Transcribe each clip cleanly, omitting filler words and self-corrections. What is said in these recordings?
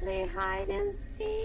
play hide and seek.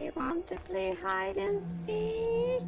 You want to play hide and seek?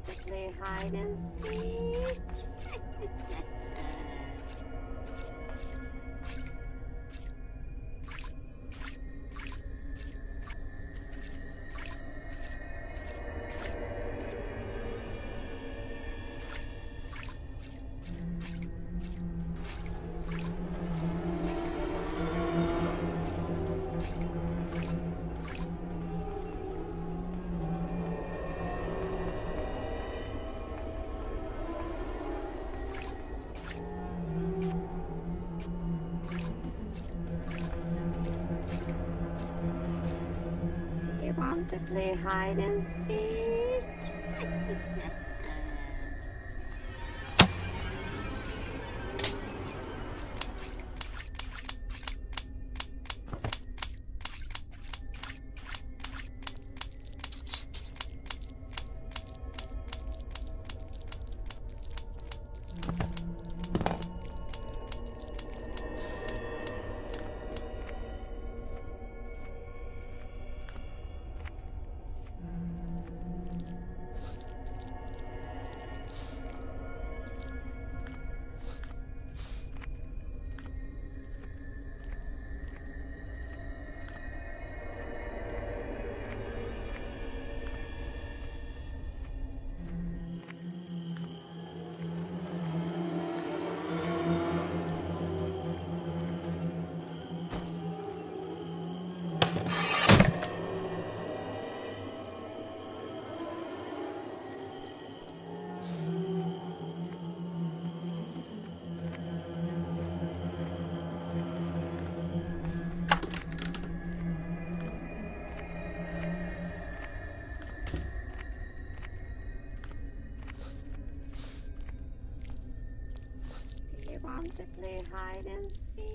Want to play hide and seek? Want to play hide and seek? Want to play hide and seek?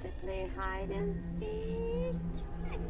To play hide and seek.